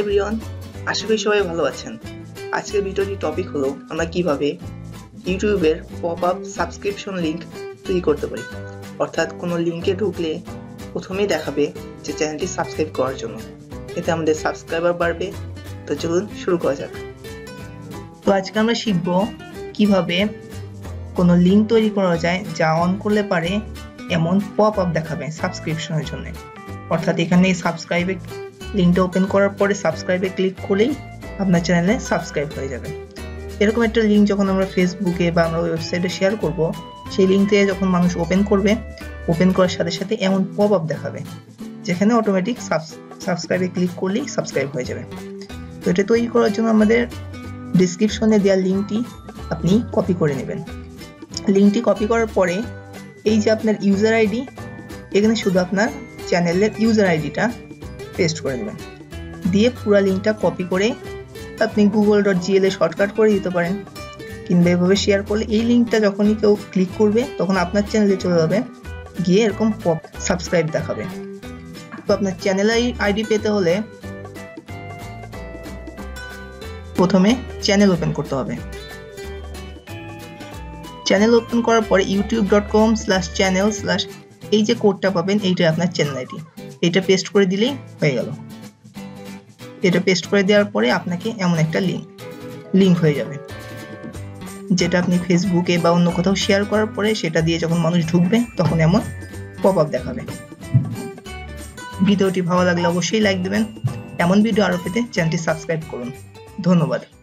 High Brian आशा करी सबाई भलो आजकेर भिडियोर टपिक हलो आमरा किभाबे यूट्यूबेर पपआप सबस्क्रिप्शन लिंक तैरी करते पारी अर्थात कोनो लिंके ढुकले प्रथमेई देखाबे जे चैनलटी सबस्क्राइब करार जोन्नो एते आमादेर सबस्क्राइबार बाड़बे। तो चलुन शुरू करा जाक। तो आजके आमरा शिखबो किभाबे कोनो लिंक तैरी करा जाय जा अन करले पारे एमन पपआप देखाबे सबस्क्रिप्शनेर जोन्नो अर्थात एखाने सबस्क्राइब लिंक ओपन करार पर सबस्क्राइबे क्लिक कर ही चैनल सबस्क्राइब हो जाए एरकम एक लिंक जो फेसबुके वेबसाइटे शेयर करब से लिंक दिए जो मानुष ओपन कर ओपन करार साथ एमन पपआप देखाबे जेखाने अटोमेटिक सबस्क्राइबे क्लिक कर ही सबस्क्राइब हो जाए। तो ये तैयारी करार डिस्क्रिप्शने देया लिंकटी अपनी कपि कर नेबेन। लिंकटी कपि करार पर ये आपनर यूजर आईडी एखाने शुधु आपनर चैनलेर यूजर आईडिटा पेस्ट कर देवें दिए पूरा लिंकटा कपि करे अपनी google.gl ए शर्टकाट कर दीते पारें किंबा एभाबे शेयर करले एई लिंकटा जखनी केउ क्लिक करबे तखन आपनार चैनेले चले जाबे गिये एरकम पप सबस्क्राइब देखाबे। तो आपनार चैनेल आईडी पेते होले प्रथमे चैनल ओपन करते होबे। चैनल ओपन करार परे youtube.com/channel/ এই যে কোডটা পাবেন এইটা আপনার চ্যানেল আইডি এটা পেস্ট করে দিলেই হয়ে গেল। এটা পেস্ট করে দেওয়ার পরে আপনাকে এমন একটা লিংক হয়ে যাবে যেটা আপনি ফেসবুকে বা অন্য কোথাও শেয়ার করার পরে সেটা দিয়ে যখন মানুষ ঢুকবে তখন এমন পপআপ দেখাবে। ভিডিওটি ভালো লাগলে অবশ্যই লাইক দিবেন। এমন ভিডিও আরো পেতে চ্যানেলটি সাবস্ক্রাইব করুন। ধন্যবাদ।